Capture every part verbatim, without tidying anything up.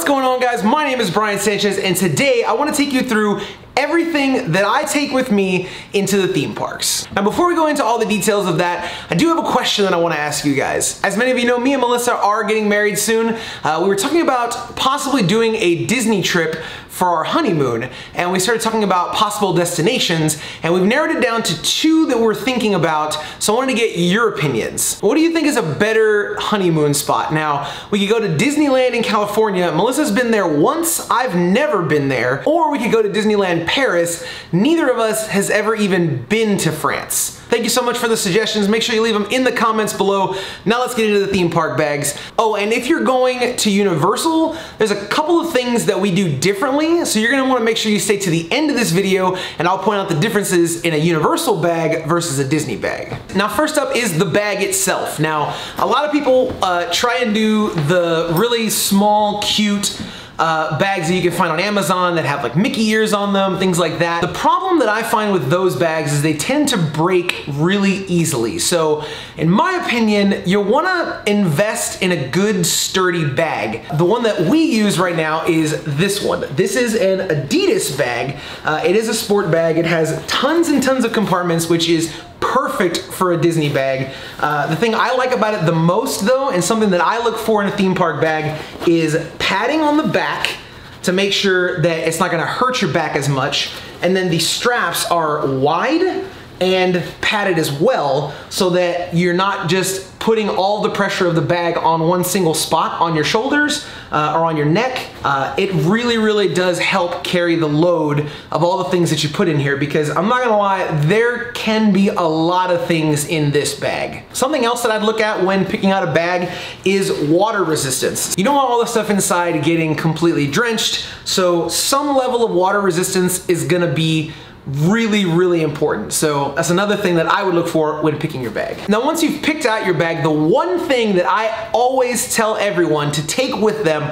What's going on, guys? My name is Brian Sanchez, and today I want to take you through everything that I take with me into the theme parks. Now, before we go into all the details of that, I do have a question that I want to ask you guys. As many of you know, me and Melissa are getting married soon. Uh, we were talking about possibly doing a Disney trip for our honeymoon, and we started talking about possible destinations, and we've narrowed it down to two that we're thinking about, so I wanted to get your opinions. What do you think is a better honeymoon spot? Now, we could go to Disneyland in California. Melissa's been there once, I've never been there. Or we could go to Disneyland Paris. Neither of us has ever even been to France. Thank you so much for the suggestions. Make sure you leave them in the comments below. Now let's get into the theme park bags. Oh, and if you're going to Universal, there's a couple of things that we do differently, so you're gonna wanna make sure you stay to the end of this video, and I'll point out the differences in a Universal bag versus a Disney bag. Now, first up is the bag itself. Now, a lot of people uh, try and do the really small, cute, Uh, bags that you can find on Amazon that have like Mickey ears on them, things like that. The problem that I find with those bags is they tend to break really easily. So in my opinion, you'll wanna invest in a good sturdy bag. The one that we use right now is this one. This is an Adidas bag. Uh, it is a sport bag. It has tons and tons of compartments, which is perfect for a Disney bag. Uh, the thing I like about it the most though, and something that I look for in a theme park bag, is padding on the back to make sure that it's not gonna hurt your back as much. And then the straps are wide and padded as well, so that you're not just putting all the pressure of the bag on one single spot on your shoulders uh, or on your neck. Uh, it really, really does help carry the load of all the things that you put in here, because I'm not gonna lie, there can be a lot of things in this bag. Something else that I'd look at when picking out a bag is water resistance. You don't want all the stuff inside getting completely drenched, so some level of water resistance is gonna be really, really important. So that's another thing that I would look for when picking your bag. Now, once you've picked out your bag, the one thing that I always tell everyone to take with them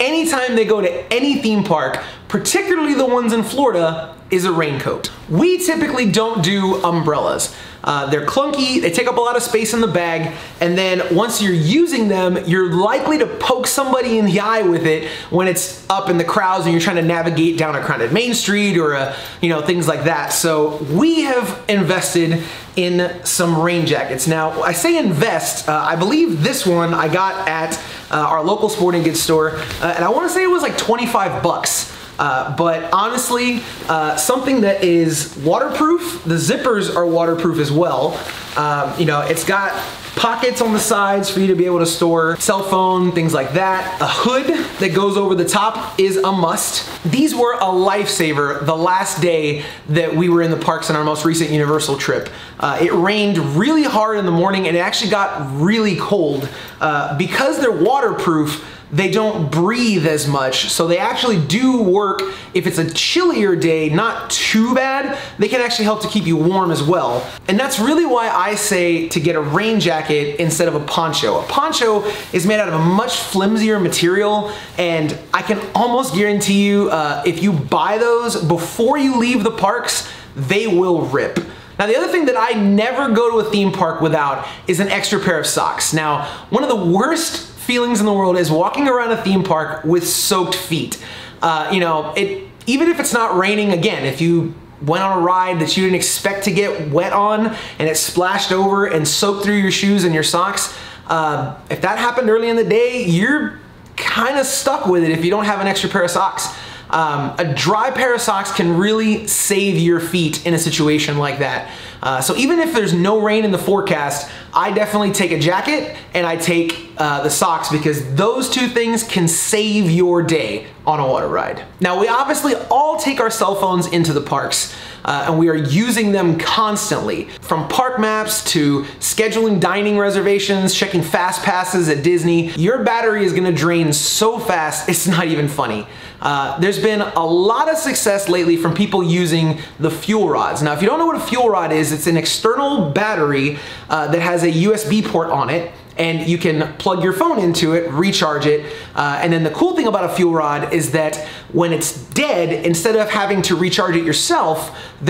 anytime they go to any theme park, particularly the ones in Florida, is a raincoat. We typically don't do umbrellas. Uh, they're clunky, they take up a lot of space in the bag, and then once you're using them, you're likely to poke somebody in the eye with it when it's up in the crowds and you're trying to navigate down a crowded main street or a, you know, things like that. So we have invested in some rain jackets. Now, I say invest, uh, I believe this one I got at uh, our local sporting goods store, uh, and I wanna say it was like twenty-five bucks. Uh, but honestly, uh, something that is waterproof, the zippers are waterproof as well. Um, you know, it's got pockets on the sides for you to be able to store cell phone, things like that. A hood that goes over the top is a must. These were a lifesaver the last day that we were in the parks on our most recent Universal trip. Uh, it rained really hard in the morning and it actually got really cold. Uh, because they're waterproof, they don't breathe as much, so they actually do work. If it's a chillier day, not too bad, they can actually help to keep you warm as well. And that's really why I say to get a rain jacket instead of a poncho. A poncho is made out of a much flimsier material, and I can almost guarantee you, uh, if you buy those before you leave the parks, they will rip. Now, the other thing that I never go to a theme park without is an extra pair of socks. Now, one of the worst feelings in the world is walking around a theme park with soaked feet. Uh, you know, it even if it's not raining, again, if you went on a ride that you didn't expect to get wet on and it splashed over and soaked through your shoes and your socks, uh, if that happened early in the day, you're kind of stuck with it if you don't have an extra pair of socks. Um, a dry pair of socks can really save your feet in a situation like that. Uh, so even if there's no rain in the forecast, I definitely take a jacket and I take uh, the socks, because those two things can save your day on a water ride. Now, we obviously all take our cell phones into the parks, uh, and we are using them constantly. From park maps to scheduling dining reservations, checking fast passes at Disney, your battery is gonna drain so fast, it's not even funny. Uh, there's been a lot of success lately from people using the fuel rods. Now, if you don't know what a fuel rod is, it's an external battery uh, that has a U S B port on it, and you can plug your phone into it, recharge it, uh, and then the cool thing about a fuel rod is that when it's dead, instead of having to recharge it yourself,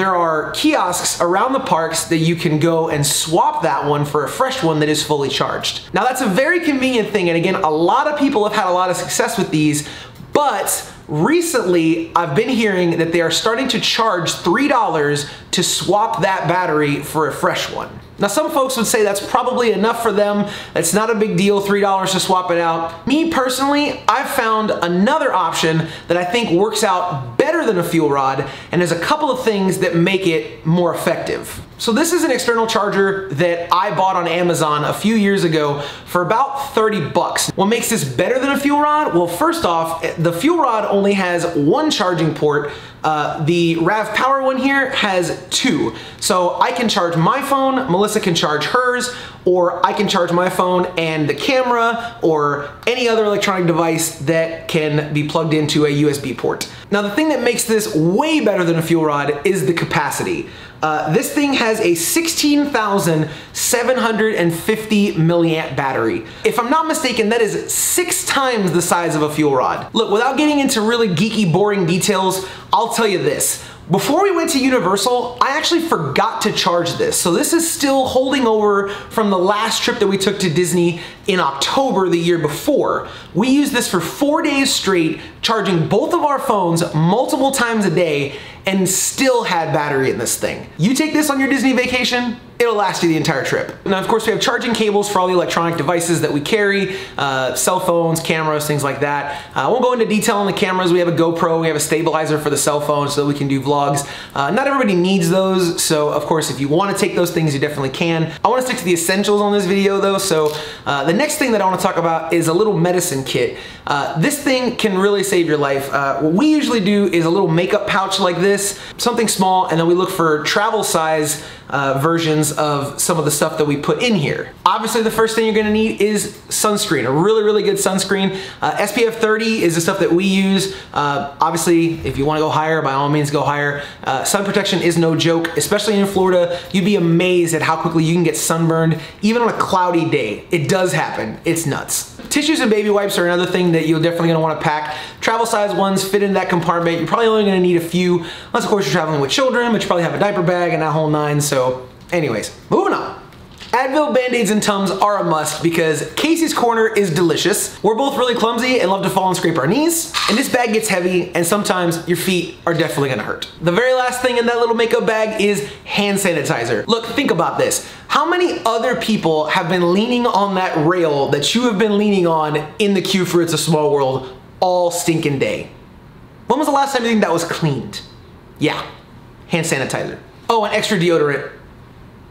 there are kiosks around the parks that you can go and swap that one for a fresh one that is fully charged. Now, that's a very convenient thing, and again, a lot of people have had a lot of success with these, But recently, I've been hearing that they are starting to charge three dollars to swap that battery for a fresh one. Now, some folks would say that's probably enough for them. That's not a big deal, three dollars to swap it out. Me personally, I've found another option that I think works out better than a fuel rod, and there's a couple of things that make it more effective. So this is an external charger that I bought on Amazon a few years ago for about thirty bucks. What makes this better than a fuel rod? Well, first off, the fuel rod only has one charging port. Uh, the RavPower one here has two. So I can charge my phone, Melissa can charge hers, or I can charge my phone and the camera or any other electronic device that can be plugged into a U S B port. Now, the thing that makes this way better than a fuel rod is the capacity. Uh, this thing has a sixteen thousand seven hundred fifty milliamp battery. If I'm not mistaken, that is six times the size of a fuel rod. Look, without getting into really geeky, boring details, I'll tell you this. Before we went to Universal, I actually forgot to charge this. So this is still holding over from the last trip that we took to Disney in October the year before. We used this for four days straight, charging both of our phones multiple times a day, and still had battery in this thing. You take this on your Disney vacation, it'll last you the entire trip. Now, of course, we have charging cables for all the electronic devices that we carry, uh, cell phones, cameras, things like that. Uh, I won't go into detail on the cameras. We have a GoPro, we have a stabilizer for the cell phone so that we can do vlogs. Uh, not everybody needs those, so of course, if you wanna take those things, you definitely can. I wanna stick to the essentials on this video though, so uh, the next thing that I wanna talk about is a little medicine kit. Uh, this thing can really save your life. Uh, what we usually do is a little makeup pouch like this, something small, and then we look for travel size uh, versions of some of the stuff that we put in here. Obviously, the first thing you're gonna need is sunscreen, a really, really good sunscreen. Uh, S P F thirty is the stuff that we use. Uh, obviously, if you wanna go higher, by all means go higher. Uh, sun protection is no joke, especially in Florida. You'd be amazed at how quickly you can get sunburned, even on a cloudy day. It does happen, it's nuts. Tissues and baby wipes are another thing that you're definitely gonna wanna pack. Travel size ones fit in that compartment. You're probably only gonna need a few, unless of course you're traveling with children, but you probably have a diaper bag and that whole nine, so anyways, moving on. Advil, Band-Aids, and Tums are a must because Casey's Corner is delicious. We're both really clumsy and love to fall and scrape our knees. And this bag gets heavy, and sometimes your feet are definitely gonna hurt. The very last thing in that little makeup bag is hand sanitizer. Look, think about this. How many other people have been leaning on that rail that you have been leaning on in the queue for It's a Small World all stinking day? When was the last time you think that was cleaned? Yeah, hand sanitizer. Oh, and extra deodorant.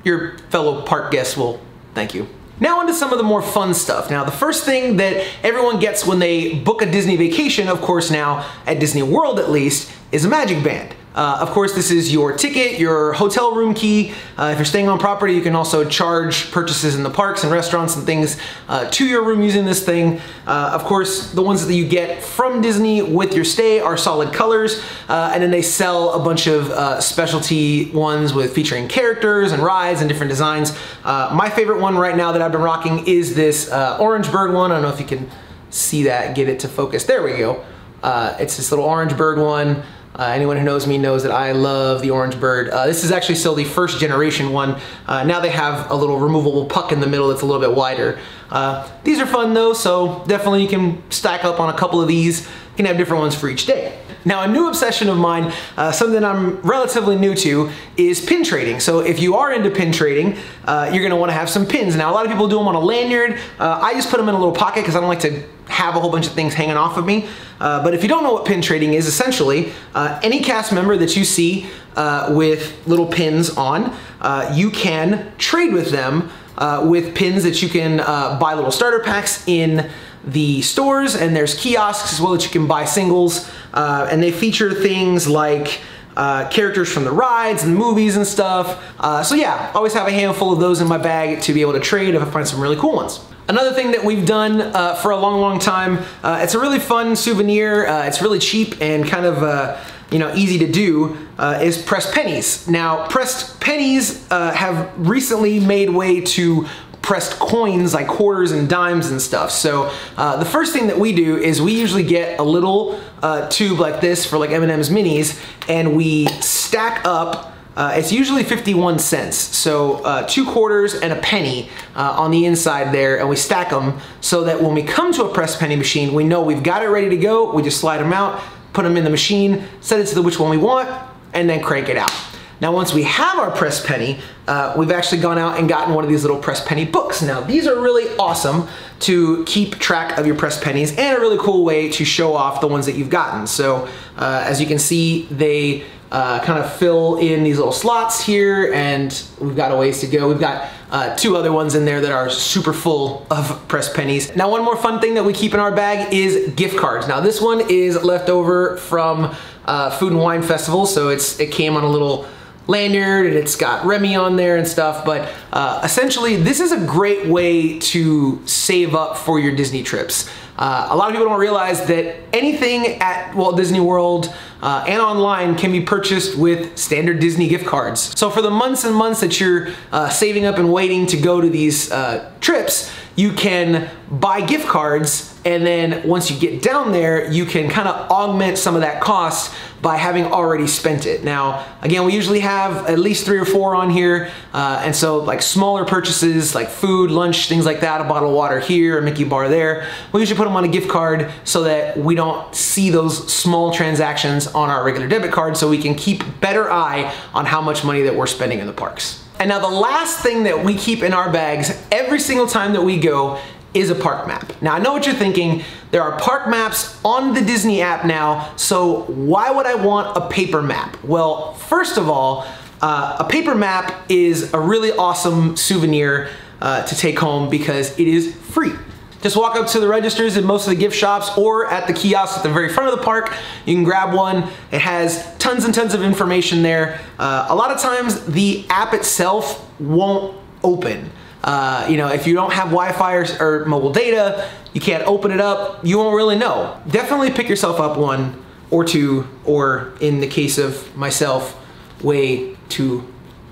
Your fellow park guests will thank you. Now onto some of the more fun stuff. Now, the first thing that everyone gets when they book a Disney vacation, of course now, at Disney World at least, is a Magic Band. Uh, of course, this is your ticket, your hotel room key. Uh, if you're staying on property, you can also charge purchases in the parks and restaurants and things uh, to your room using this thing. Uh, of course, the ones that you get from Disney with your stay are solid colors, uh, and then they sell a bunch of uh, specialty ones with featuring characters and rides and different designs. Uh, my favorite one right now that I've been rocking is this uh, Orange Bird one. I don't know if you can see that, get it to focus. There we go. Uh, it's this little Orange Bird one. Uh, anyone who knows me knows that I love the Orange Bird. Uh, this is actually still the first generation one. Uh, now they have a little removable puck in the middle that's a little bit wider. Uh, these are fun though, so definitely you can stack up on a couple of these. You can have different ones for each day. Now, a new obsession of mine, uh, something I'm relatively new to, is pin trading. So if you are into pin trading, uh, you're gonna wanna have some pins. Now, a lot of people do them on a lanyard. Uh, I just put them in a little pocket because I don't like to have a whole bunch of things hanging off of me. Uh, but if you don't know what pin trading is, essentially, uh, any cast member that you see uh, with little pins on, uh, you can trade with them uh, with pins that you can uh, buy little starter packs in the stores, and there's kiosks as well that you can buy singles, uh, and they feature things like uh, characters from the rides and movies and stuff. Uh, so yeah, always have a handful of those in my bag to be able to trade if I find some really cool ones. Another thing that we've done uh, for a long, long time, uh, it's a really fun souvenir, uh, it's really cheap and kind of uh, you know, easy to do, uh, is pressed pennies. Now, pressed pennies uh, have recently made way to pressed coins like quarters and dimes and stuff. So uh, the first thing that we do is we usually get a little uh, tube like this for like M and M's minis, and we stack up Uh, it's usually fifty-one cents, so uh, two quarters and a penny uh, on the inside there, and we stack them so that when we come to a press penny machine, we know we've got it ready to go. We just slide them out, put them in the machine, set it to the which one we want, and then crank it out. Now once we have our press penny, uh, we've actually gone out and gotten one of these little press penny books. Now these are really awesome to keep track of your press pennies and a really cool way to show off the ones that you've gotten. So uh, as you can see, they uh, kind of fill in these little slots here, and we've got a ways to go. We've got uh, two other ones in there that are super full of press pennies. Now one more fun thing that we keep in our bag is gift cards. Now this one is left over from uh, Food and Wine Festival, so it's it came on a little lanyard and it's got Remy on there and stuff, but uh, essentially this is a great way to save up for your Disney trips. Uh, a lot of people don't realize that anything at Walt Disney World uh, and online can be purchased with standard Disney gift cards. So for the months and months that you're uh, saving up and waiting to go to these uh, trips, you can buy gift cards, and then once you get down there, you can kind of augment some of that cost by having already spent it. Now, again, we usually have at least three or four on here, uh, and so like smaller purchases like food, lunch, things like that, a bottle of water here, a Mickey bar there, we usually put them on a gift card so that we don't see those small transactions on our regular debit card, so we can keep better eye on how much money that we're spending in the parks. And now the last thing that we keep in our bags every single time that we go is a park map. Now I know what you're thinking, there are park maps on the Disney app now, so why would I want a paper map? Well, first of all, uh, a paper map is a really awesome souvenir uh, to take home because it is free. Just walk up to the registers in most of the gift shops or at the kiosks at the very front of the park. You can grab one. It has tons and tons of information there. Uh, a lot of times the app itself won't open. Uh, you know, if you don't have Wi-Fi or, or mobile data, you can't open it up, you won't really know. Definitely pick yourself up one or two, or in the case of myself, way too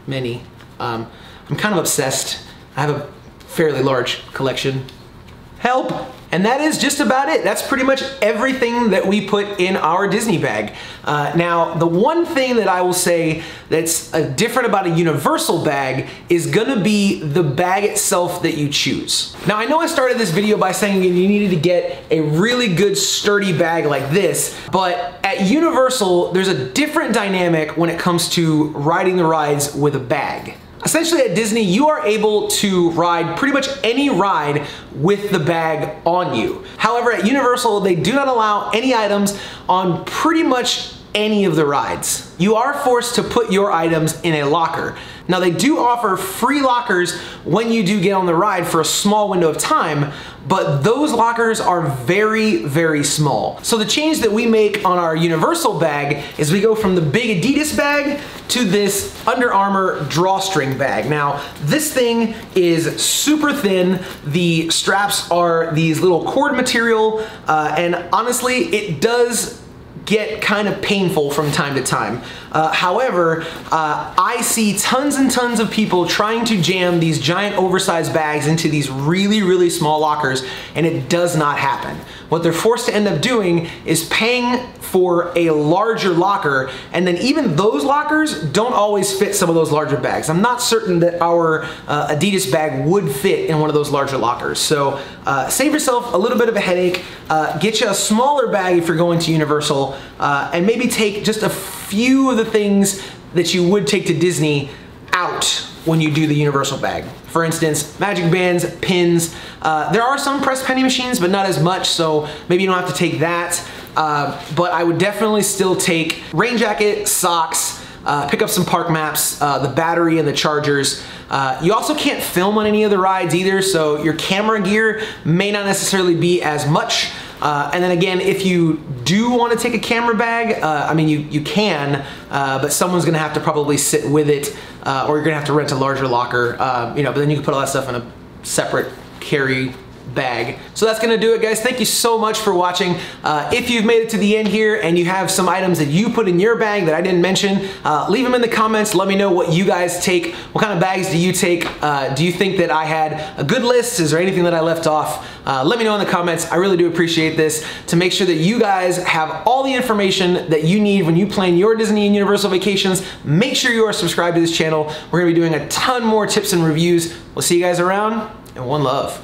many. Um, I'm kind of obsessed. I have a fairly large collection. Help! And that is just about it. That's pretty much everything that we put in our Disney bag. Uh, now, the one thing that I will say that's uh, different about a Universal bag is gonna be the bag itself that you choose. Now, I know I started this video by saying you needed to get a really good sturdy bag like this, but at Universal, there's a different dynamic when it comes to riding the rides with a bag. Essentially at Disney, you are able to ride pretty much any ride with the bag on you. However, at Universal, they do not allow any items on pretty much any of the rides. You are forced to put your items in a locker. Now they do offer free lockers when you do get on the ride for a small window of time, but those lockers are very, very small. So the change that we make on our Universal bag is we go from the big Adidas bag to this Under Armour drawstring bag. Now, this thing is super thin. The straps are these little cord material, uh, and honestly, it does get kind of painful from time to time. Uh, however, uh, I see tons and tons of people trying to jam these giant oversized bags into these really, really small lockers, and it does not happen. What they're forced to end up doing is paying for a larger locker, and then even those lockers don't always fit some of those larger bags. I'm not certain that our uh, Adidas bag would fit in one of those larger lockers. So uh, save yourself a little bit of a headache, uh, get you a smaller bag if you're going to Universal, uh, and maybe take just a few of the things that you would take to Disney out when you do the Universal bag. For instance, Magic Bands, pins. Uh, there are some press penny machines, but not as much, so maybe you don't have to take that. Uh, but I would definitely still take rain jacket, socks, uh, pick up some park maps, uh, the battery and the chargers. Uh, you also can't film on any of the rides either, so your camera gear may not necessarily be as much. Uh, and then again, if you do want to take a camera bag, uh, I mean, you, you can, uh, but someone's going to have to probably sit with it, uh, or you're going to have to rent a larger locker, uh, you know, but then you can put all that stuff in a separate carry bag. So that's gonna do it, guys. Thank you so much for watching. Uh, if you've made it to the end here and you have some items that you put in your bag that I didn't mention, uh, leave them in the comments. Let me know what you guys take. What kind of bags do you take? Uh, do you think that I had a good list? Is there anything that I left off? Uh, let me know in the comments. I really do appreciate this, to make sure that you guys have all the information that you need when you plan your Disney and Universal vacations. Make sure you are subscribed to this channel. We're gonna be doing a ton more tips and reviews. We'll see you guys around, and one love.